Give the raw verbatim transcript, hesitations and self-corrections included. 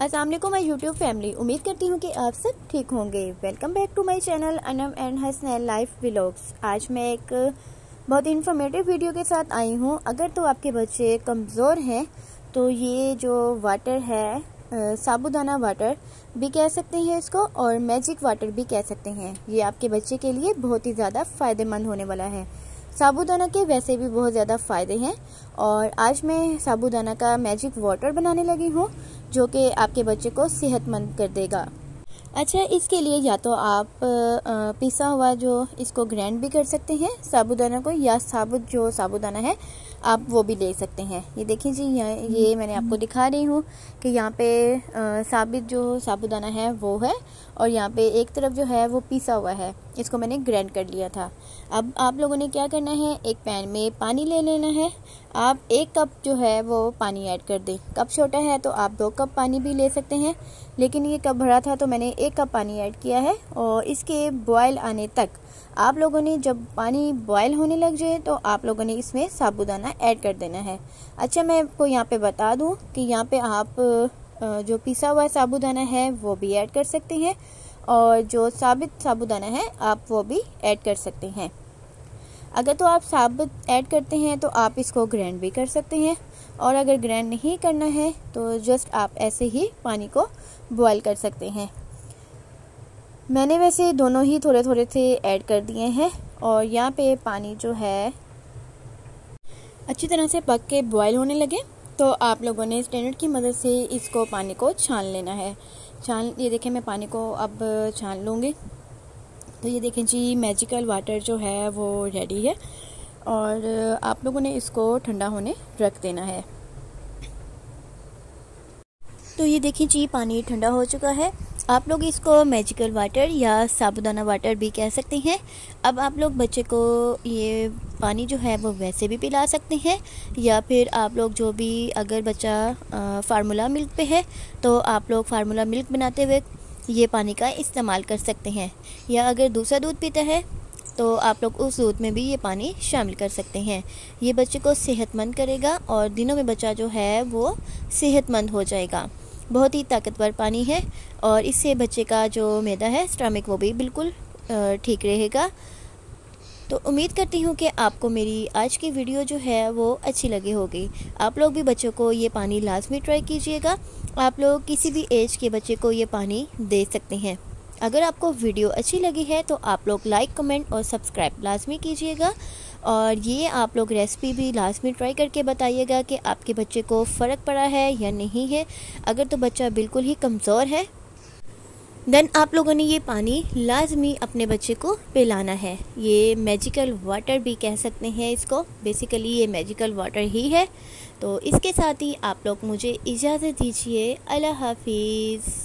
अस्सलाम वालेकुम my YouTube family. उम्मीद करती हूँ कि आप सब ठीक होंगे। Welcome back to my channel Anam and Hasnain life vlogs. आज मैं एक बहुत इन्फॉर्मेटिव वीडियो के साथ आई हूँ। अगर तो आपके बच्चे कमज़ोर हैं तो ये जो वाटर है, साबुदाना वाटर भी कह सकते हैं इसको और मैजिक वाटर भी कह सकते हैं, ये आपके बच्चे के लिए बहुत ही ज़्यादा फ़ायदेमंद होने वाला है। साबूदाना के वैसे भी बहुत ज़्यादा फ़ायदे हैं और आज मैं साबूदाना का मैजिक वाटर बनाने लगी हूँ जो कि आपके बच्चे को सेहतमंद कर देगा। अच्छा, इसके लिए या तो आप पिसा हुआ जो इसको ग्राइंड भी कर सकते हैं साबूदाना को, या साबुत जो साबूदाना है आप वो भी ले सकते हैं। ये देखिए जी, ये मैंने आपको दिखा रही हूँ कि यहाँ पे साबित जो साबूदाना है वो है और यहाँ पे एक तरफ जो है वो पिसा हुआ है, इसको मैंने ग्राइंड कर लिया था। अब आप लोगों ने क्या करना है, एक पैन में पानी ले लेना है। आप एक कप जो है वो पानी ऐड कर दें। कप छोटा है तो आप दो कप पानी भी ले सकते हैं, लेकिन ये कप भरा था तो मैंने एक कप पानी ऐड किया है। और इसके बॉयल आने तक आप लोगों ने, जब पानी बॉयल होने लग जाए तो आप लोगों ने इसमें साबूदाना ऐड कर देना है। अच्छा, मैं आपको यहाँ पे बता दूँ कि यहाँ पे आप जो पिसा हुआ साबूदाना है वो भी ऐड कर सकते हैं और जो साबित साबूदाना है आप वो भी ऐड कर सकते हैं। अगर तो आप साबुत ऐड करते हैं तो आप इसको ग्राइंड भी कर सकते हैं, और अगर ग्राइंड नहीं करना है तो जस्ट आप ऐसे ही पानी को बॉयल कर सकते हैं। मैंने वैसे दोनों ही थोड़े थोड़े से ऐड कर दिए हैं। और यहाँ पे पानी जो है अच्छी तरह से पक के बॉयल होने लगे तो आप लोगों ने स्टैंडर्ड की मदद से इसको पानी को छान लेना है। छान, ये देखें, मैं पानी को अब छान लूँगी। तो ये देखें जी, मैजिकल वाटर जो है वो रेडी है और आप लोगों ने इसको ठंडा होने रख देना है। तो ये देखें जी, पानी ठंडा हो चुका है। आप लोग इसको मैजिकल वाटर या साबूदाना वाटर भी कह सकते हैं। अब आप लोग बच्चे को ये पानी जो है वो वैसे भी पिला सकते हैं, या फिर आप लोग जो भी, अगर बच्चा फार्मूला मिल्क पे है तो आप लोग फार्मूला मिल्क बनाते हुए ये पानी का इस्तेमाल कर सकते हैं, या अगर दूसरा दूध पीता है तो आप लोग उस दूध में भी ये पानी शामिल कर सकते हैं। ये बच्चे को सेहतमंद करेगा और दिनों में बच्चा जो है वो सेहतमंद हो जाएगा। बहुत ही ताकतवर पानी है और इससे बच्चे का जो मैदा है, स्टमक, वो भी बिल्कुल ठीक रहेगा। तो उम्मीद करती हूँ कि आपको मेरी आज की वीडियो जो है वो अच्छी लगी होगी। आप लोग भी बच्चों को ये पानी लाजमी ट्राई कीजिएगा। आप लोग किसी भी एज के बच्चे को ये पानी दे सकते हैं। अगर आपको वीडियो अच्छी लगी है तो आप लोग लाइक, कमेंट और सब्सक्राइब लाजमी कीजिएगा। और ये आप लोग रेसिपी भी लाजमी ट्राई करके बताइएगा कि आपके बच्चे को फ़र्क पड़ा है या नहीं है। अगर तो बच्चा बिल्कुल ही कमज़ोर है देन आप लोगों ने ये पानी लाजमी अपने बच्चे को पिलाना है। ये मैजिकल वाटर भी कह सकते हैं इसको, बेसिकली ये मैजिकल वाटर ही है। तो इसके साथ ही आप लोग मुझे इजाज़त दीजिए। अल्लाह हाफिज़।